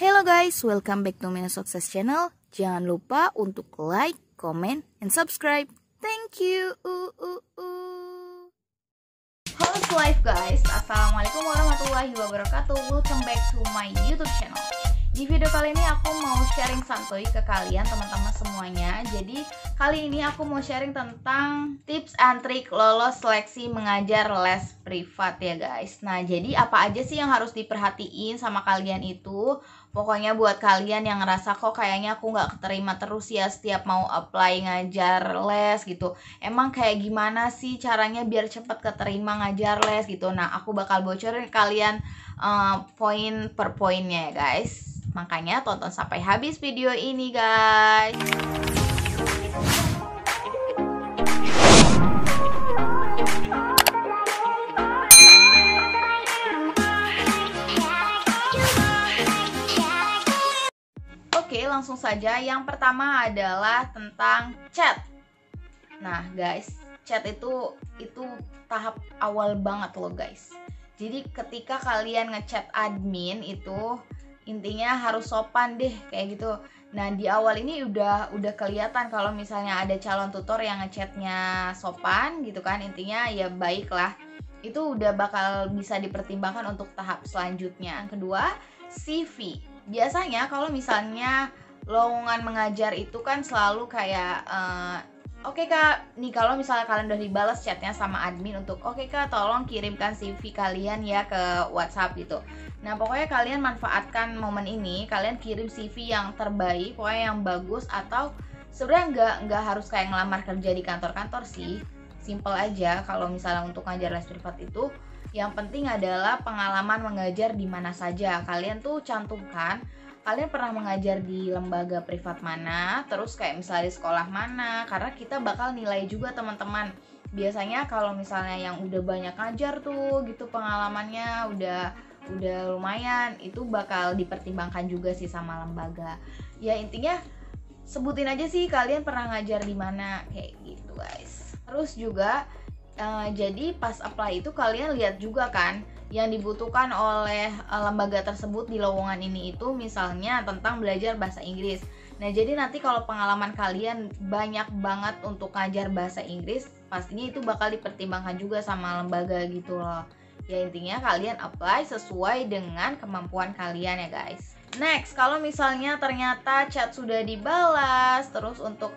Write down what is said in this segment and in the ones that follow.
Hello guys, welcome back to Mina Success Channel. Jangan lupa untuk like, comment, and subscribe. Thank you. Halo Life guys, assalamualaikum warahmatullahi wabarakatuh. Welcome back to my YouTube channel. Di video kali ini aku mau sharing santuy ke kalian teman-teman semuanya. Jadi kali ini aku mau sharing tentang tips and trik lolos seleksi mengajar les privat ya guys. Nah jadi apa aja sih yang harus diperhatiin sama kalian itu. Pokoknya buat kalian yang ngerasa kok kayaknya aku nggak keterima terus ya setiap mau apply ngajar les gitu. Emang kayak gimana sih caranya biar cepet keterima ngajar les gitu. Nah aku bakal bocorin kalian poin per poinnya ya guys. Makanya tonton sampai habis video ini guys. Oke, langsung saja. Yang pertama adalah tentang chat. Nah guys, chat itu tahap awal banget loh guys. Jadi ketika kalian ngechat admin itu intinya harus sopan deh kayak gitu. Nah di awal ini udah kelihatan kalau misalnya ada calon tutor yang ngechatnya sopan gitu kan, intinya ya baik lah. Itu udah bakal bisa dipertimbangkan untuk tahap selanjutnya. Yang kedua, CV. Biasanya kalau misalnya lowongan mengajar itu kan selalu kayak oke kak, nih kalau misalnya kalian udah dibalas chatnya sama admin untuk oke kak tolong kirimkan CV kalian ya ke WhatsApp gitu. Nah pokoknya kalian manfaatkan momen ini, kalian kirim CV yang terbaik, pokoknya yang bagus. Atau sebenarnya nggak harus kayak ngelamar kerja di kantor-kantor sih, simple aja. Kalau misalnya untuk ngajar les privat itu yang penting adalah pengalaman mengajar di mana saja. Kalian tuh cantumkan kalian pernah mengajar di lembaga privat mana, terus kayak misalnya di sekolah mana, karena kita bakal nilai juga teman-teman. Biasanya kalau misalnya yang udah banyak ngajar tuh gitu pengalamannya udah lumayan, itu bakal dipertimbangkan juga sih sama lembaga. Ya intinya sebutin aja sih kalian pernah ngajar di mana kayak gitu guys. Terus juga jadi pas apply itu kalian lihat juga kan yang dibutuhkan oleh lembaga tersebut di lowongan ini itu, misalnya tentang belajar bahasa Inggris. Nah jadi nanti kalau pengalaman kalian banyak banget untuk ngajar bahasa Inggris, pastinya itu bakal dipertimbangkan juga sama lembaga gitu loh. Ya intinya kalian apply sesuai dengan kemampuan kalian ya guys. Next, kalau misalnya ternyata chat sudah dibalas, terus untuk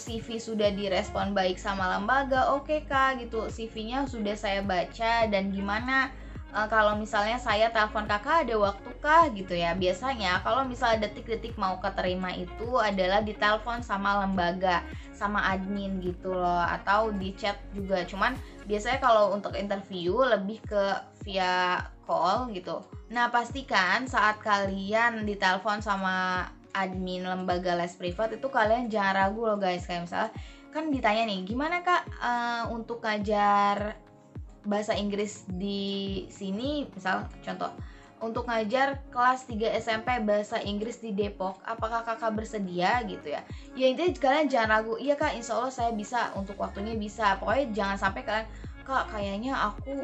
CV sudah direspon baik sama lembaga, oke kak gitu, CV-nya sudah saya baca dan gimana kalau misalnya saya telepon kakak ada waktu kah gitu ya. Biasanya kalau misalnya detik-detik mau keterima itu adalah ditelepon sama lembaga, sama admin gitu loh, atau di chat juga. Cuman biasanya kalau untuk interview lebih ke via call gitu. Nah pastikan saat kalian ditelepon sama admin lembaga les privat itu kalian jangan ragu loh guys. Kayak misalnya kan ditanya nih gimana kak untuk ngajar bahasa Inggris di sini, misal contoh untuk ngajar kelas 3 SMP bahasa Inggris di Depok, apakah kakak bersedia gitu ya. Ya intinya kalian jangan ragu, iya kak insya Allah saya bisa, untuk waktunya bisa. Pokoknya jangan sampai kalian, kak kayaknya aku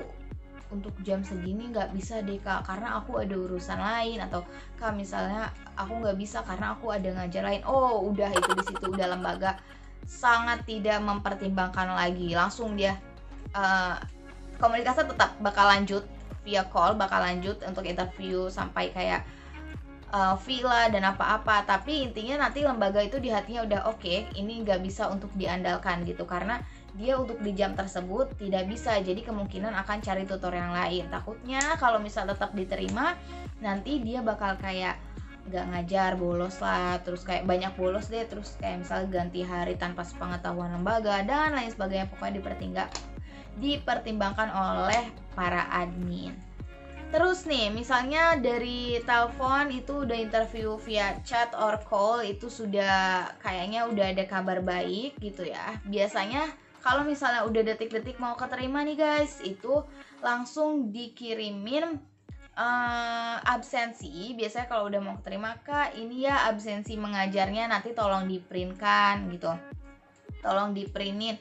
untuk jam segini nggak bisa deh kak karena aku ada urusan lain, atau kak misalnya aku nggak bisa karena aku ada ngajar lain. Oh udah, itu disitu udah lembaga sangat tidak mempertimbangkan lagi, langsung dia komunikasi tetap bakal lanjut via call, bakal lanjut untuk interview sampai kayak villa dan apa-apa. Tapi intinya nanti lembaga itu di hatinya udah oke, ini nggak bisa untuk diandalkan gitu, karena dia untuk di jam tersebut tidak bisa. Jadi kemungkinan akan cari tutor yang lain. Takutnya kalau misal tetap diterima, nanti dia bakal kayak nggak ngajar, bolos lah, terus kayak banyak bolos deh, terus kayak misal ganti hari tanpa sepengetahuan lembaga dan lain sebagainya. Pokoknya dipertimbangkan oleh para admin. Terus nih misalnya dari telepon itu udah interview via chat or call, itu sudah kayaknya udah ada kabar baik gitu ya. Biasanya kalau misalnya udah detik-detik mau keterima nih guys, itu langsung dikirimin absensi. Biasanya kalau udah mau keterima, kak ini ya absensi mengajarnya nanti tolong di printkan gitu, tolong di printin.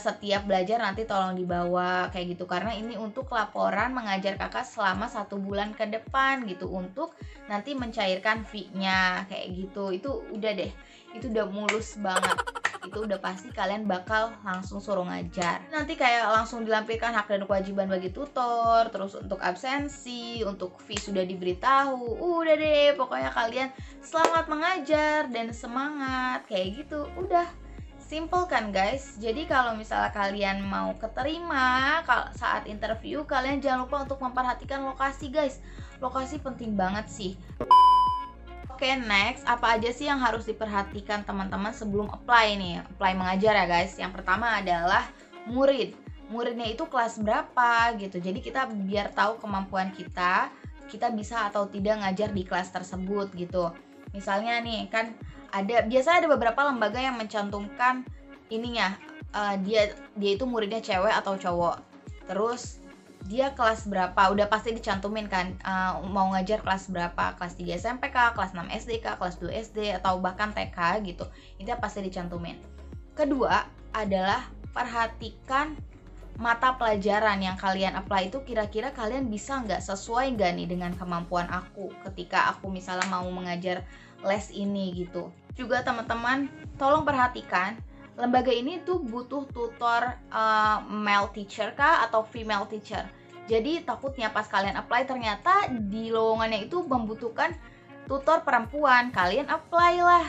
setiap belajar nanti tolong dibawa kayak gitu, karena ini untuk laporan mengajar kakak selama 1 bulan ke depan gitu, untuk nanti mencairkan fee-nya kayak gitu. Itu udah deh, itu udah mulus banget, itu udah pasti kalian bakal langsung suruh ngajar. Nanti kayak langsung dilampirkan hak dan kewajiban bagi tutor, terus untuk absensi, untuk fee sudah diberitahu. Udah deh, pokoknya kalian selamat mengajar dan semangat kayak gitu. Udah simple kan guys. Jadi kalau misalnya kalian mau keterima saat interview, kalian jangan lupa untuk memperhatikan lokasi guys. Lokasi penting banget sih. Oke, next, apa aja sih yang harus diperhatikan teman-teman sebelum apply nih? Apply mengajar ya guys. Yang pertama adalah murid. Muridnya itu kelas berapa gitu. Jadi kita biar tahu kemampuan kita, kita bisa atau tidak ngajar di kelas tersebut gitu. Misalnya nih kan ada, biasanya ada beberapa lembaga yang mencantumkan ininya, dia itu muridnya cewek atau cowok, terus dia kelas berapa, udah pasti dicantumin kan, mau ngajar kelas berapa, kelas 3 SMP kah, kelas 6 SD kah, kelas 2 SD atau bahkan TK gitu, itu pasti dicantumin. Kedua adalah perhatikan mata pelajaran yang kalian apply itu, kira-kira kalian bisa nggak, sesuai nggak nih dengan kemampuan aku ketika aku misalnya mau mengajar les ini gitu. Juga teman-teman tolong perhatikan, lembaga ini tuh butuh tutor male teacher kah atau female teacher. Jadi takutnya pas kalian apply ternyata di lowongannya itu membutuhkan tutor perempuan, kalian apply lah,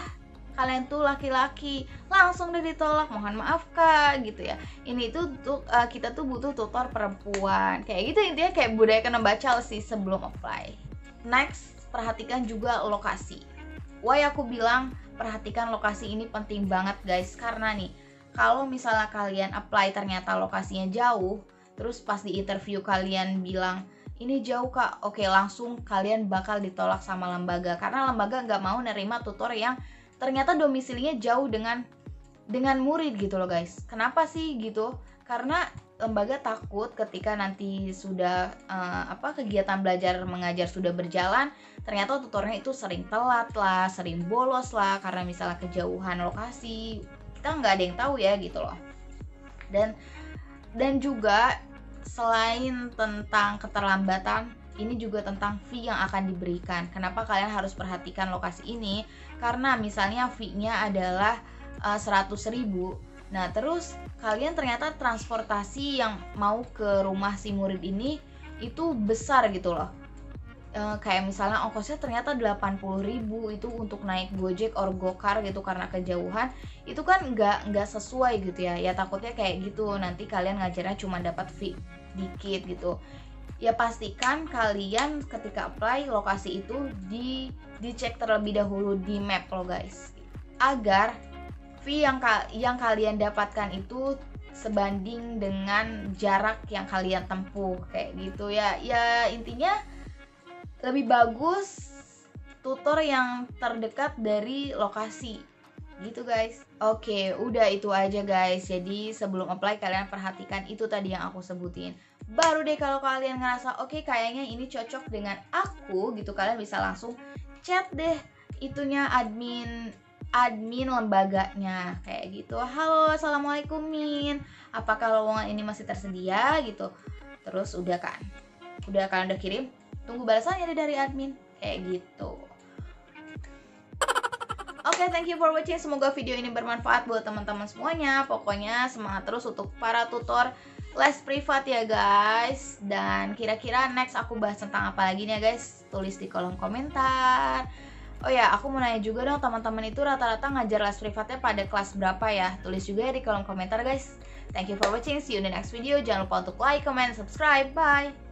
kalian tuh laki-laki, langsung deh ditolak, mohon maaf kak gitu ya, ini tuh kita tuh butuh tutor perempuan kayak gitu. Intinya kayak budayakan membaca sih sebelum apply. Next, perhatikan juga lokasi. Why aku bilang perhatikan lokasi ini penting banget guys, karena nih kalau misalnya kalian apply ternyata lokasinya jauh, terus pas di interview kalian bilang ini jauh kak, oke langsung kalian bakal ditolak sama lembaga, karena lembaga nggak mau nerima tutor yang ternyata domisilinya jauh dengan murid gitu loh guys. Kenapa sih gitu? Karena lembaga takut ketika nanti sudah kegiatan belajar mengajar sudah berjalan, ternyata tutornya itu sering telat lah, sering bolos lah, karena misalnya kejauhan lokasi. Kita nggak ada yang tahu ya gitu loh. Dan juga selain tentang keterlambatan, ini juga tentang fee yang akan diberikan. Kenapa kalian harus perhatikan lokasi ini? Karena misalnya fee-nya adalah 100.000. Nah terus kalian ternyata transportasi yang mau ke rumah si murid ini itu besar gitu loh. Kayak misalnya ongkosnya ternyata 80.000 itu untuk naik Gojek or Gokar gitu, karena kejauhan. Itu kan nggak sesuai gitu ya. Ya takutnya kayak gitu, nanti kalian ngajarnya cuma dapat fee dikit gitu. Ya pastikan kalian ketika apply lokasi itu dicek terlebih dahulu di map lo guys, agar fee yang kalian dapatkan itu sebanding dengan jarak yang kalian tempuh kayak gitu ya. Ya intinya lebih bagus tutor yang terdekat dari lokasi gitu guys. Oke, udah itu aja guys. Jadi sebelum apply kalian perhatikan itu tadi yang aku sebutin. Baru deh kalau kalian ngerasa oke, kayaknya ini cocok dengan aku gitu, kalian bisa langsung chat deh itunya, admin lembaganya kayak gitu. Halo, assalamualaikum Min, apakah lowongan ini masih tersedia gitu. Terus udah kirim, tunggu balasannya dari admin kayak gitu. Oke, thank you for watching. Semoga video ini bermanfaat buat teman-teman semuanya. Pokoknya semangat terus untuk para tutor les privat ya guys. Dan kira-kira next aku bahas tentang apa lagi nih ya guys, tulis di kolom komentar. Oh ya, aku mau nanya juga dong, teman-teman itu rata-rata ngajar les privatnya pada kelas berapa ya? Tulis juga ya di kolom komentar guys. Thank you for watching, see you in the next video. Jangan lupa untuk like, comment, subscribe, bye.